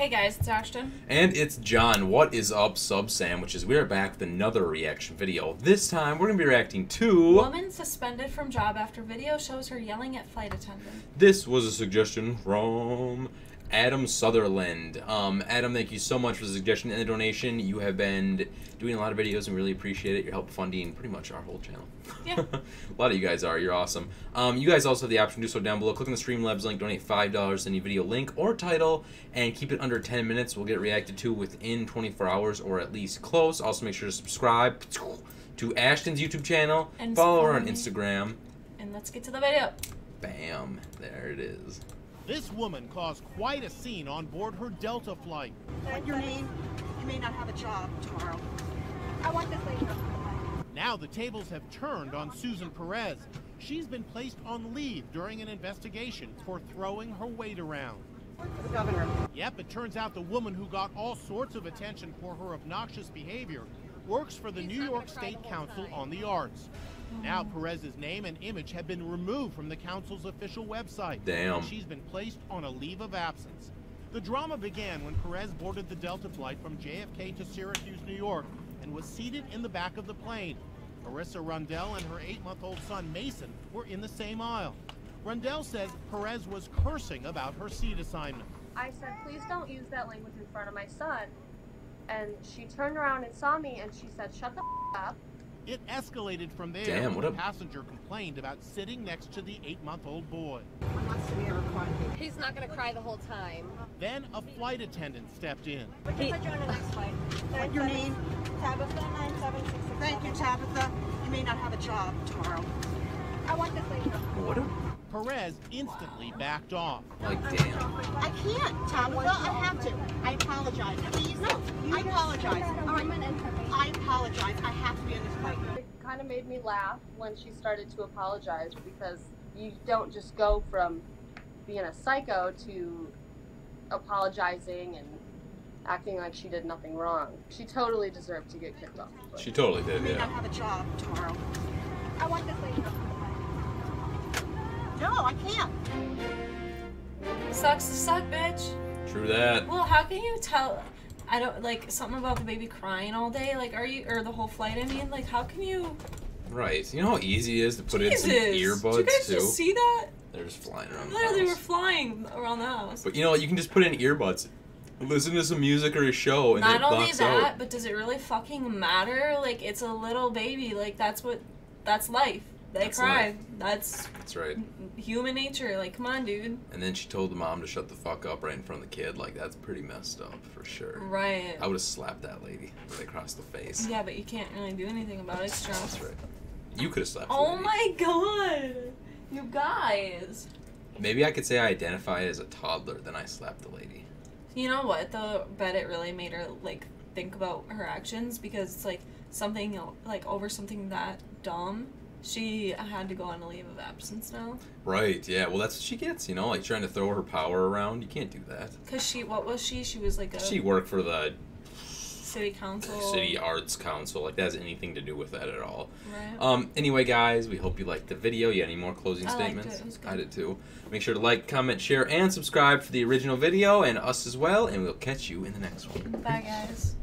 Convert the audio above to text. Hey guys, it's Ashton. And it's John. What is up, Sub Sandwiches? We are back with another reaction video. This time, we're going to be reacting to... Woman suspended from job after video shows her yelling at flight attendant. This was a suggestion from Adam Sutherland. Adam, thank you so much for the suggestion and the donation. You have been doing a lot of videos and really appreciate it. Your help funding pretty much our whole channel. Yeah. A lot of you guys are. You're awesome. You guys also have the option to do so down below. Click on the Streamlabs link, donate $5 to any video link or title, and keep it under 10 minutes. We'll get reacted to within 24 hours or at least close. Also, make sure to subscribe to Ashton's YouTube channel. And follow her on Instagram. And let's get to the video. Bam. There it is. This woman caused quite a scene on board her Delta flight. What's your name? You may not have a job tomorrow. I want this lady. Now the tables have turned on Susan Perez. She's been placed on leave during an investigation for throwing her weight around. The governor. Yep, it turns out the woman who got all sorts of attention for her obnoxious behavior works for the New York State Council on the Arts. Now Perez's name and image have been removed from the council's official website. Damn. She's been placed on a leave of absence. The drama began when Perez boarded the Delta flight from JFK to Syracuse, New York, and was seated in the back of the plane. Marissa Rundell and her 8-month-old son Mason were in the same aisle. Rundell says Perez was cursing about her seat assignment. I said, please don't use that language in front of my son. And she turned around and saw me and she said, shut the f up. It escalated from there. Damn, what a passenger complained about sitting next to the 8-month-old boy. He's not going to cry the whole time. Then a flight attendant stepped in. We're going to put you on the next flight. What's your name? Tabitha, 9766. Thank you, Tabitha. You may not have a job tomorrow. I want this later. What a... Perez instantly backed off. Like, damn. I can't, Tabitha. I have to. I apologize. Please, no. I apologize. All right. I apologize. I have to be on this flight. It kind of made me laugh when she started to apologize, because you don't just go from being a psycho to apologizing and acting like she did nothing wrong. She totally deserved to get kicked off. She totally did, yeah. I may not have a job tomorrow. I want this later. No, I can't. Sucks to suck, bitch. True that. Well, how can you tell? I don't like something about the baby crying all day. Like, are you or the whole flight? I mean, like, how can you? Right. You know how easy it is to put in some earbuds too. Did you guys just see that? They're just flying around. Literally, were flying around the house. But you know, you can just put in earbuds, listen to some music or a show, and not only that, but does it really fucking matter? Like, it's a little baby. Like, that's what. That's life. They cry. That's right. Human nature. Like, come on, dude. And then she told the mom to shut the fuck up right in front of the kid. Like, that's pretty messed up for sure. Right. I would have slapped that lady right across the face. Yeah, but you can't really do anything about it. That's right. You could have slapped. Oh my god, you guys. Maybe I could say I identified as a toddler. Then I slapped the lady. You know what though? Bet it really made her like think about her actions, because it's like something like over something that dumb. She had to go on a leave of absence now. Right, yeah. Well, that's what she gets, you know, like trying to throw her power around. You can't do that. Because she, what was she? She was like a... She worked for the... City Council. City Arts Council. Like, that has anything to do with that at all. Right. Anyway, guys, we hope you liked the video. You had any more closing statements? It was good. I did, too. Make sure to like, comment, share, and subscribe for the original video and us as well. And we'll catch you in the next one. Bye, guys.